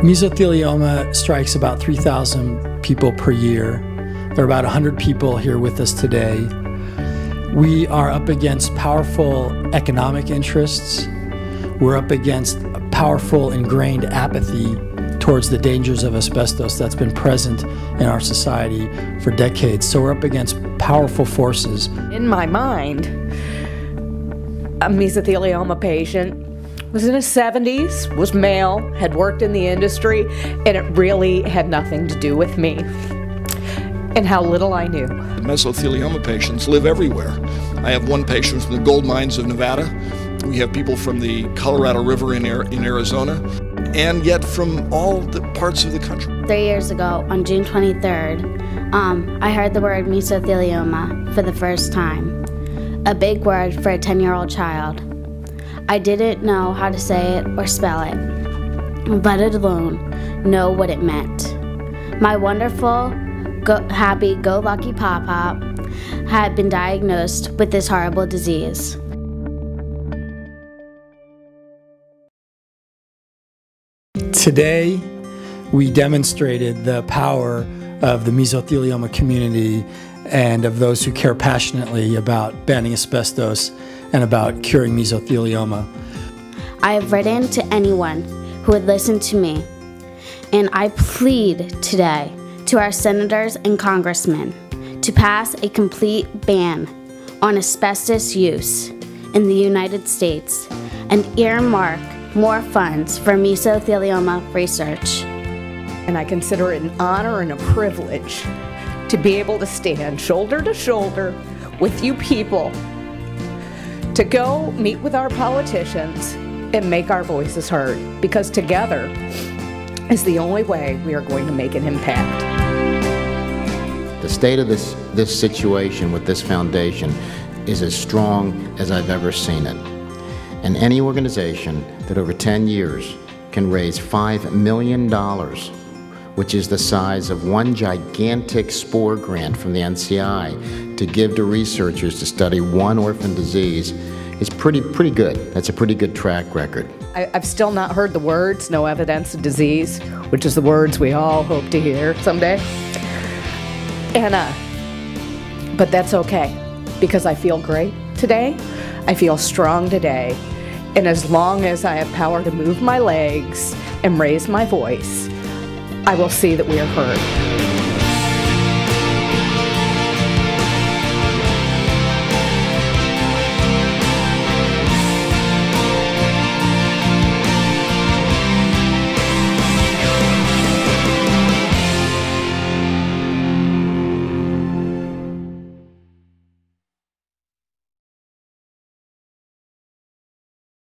Mesothelioma strikes about 3,000 people per year. There are about 100 people here with us today. We are up against powerful economic interests. We're up against a powerful ingrained apathy towards the dangers of asbestos that's been present in our society for decades. So we're up against powerful forces. In my mind, a mesothelioma patient was in his 70s, was male, had worked in the industry, and it really had nothing to do with me and how little I knew. The mesothelioma patients live everywhere. I have one patient from the gold mines of Nevada. We have people from the Colorado River in Arizona, and yet from all the parts of the country. 3 years ago, on June 23rd, I heard the word mesothelioma for the first time, a big word for a 10-year-old child. I didn't know how to say it or spell it, but let alone know what it meant. My wonderful, happy, go-lucky pop-pop had been diagnosed with this horrible disease. Today, we demonstrated the power of the mesothelioma community and of those who care passionately about banning asbestos and about curing mesothelioma. I have written to anyone who would listen to me, and I plead today to our senators and congressmen to pass a complete ban on asbestos use in the United States and earmark more funds for mesothelioma research. And I consider it an honor and a privilege to be able to stand shoulder to shoulder with you people, to go meet with our politicians and make our voices heard, because together is the only way we are going to make an impact. The state of this situation with this foundation is as strong as I've ever seen it. And any organization that over 10 years can raise $5 million, which is the size of one gigantic spore grant from the NCI to give to researchers to study one orphan disease, is pretty good. That's a pretty good track record. I've still not heard the words, no evidence of disease, which is the words we all hope to hear someday. But that's okay, because I feel great today. I feel strong today. And as long as I have power to move my legs and raise my voice, I will see that we are heard.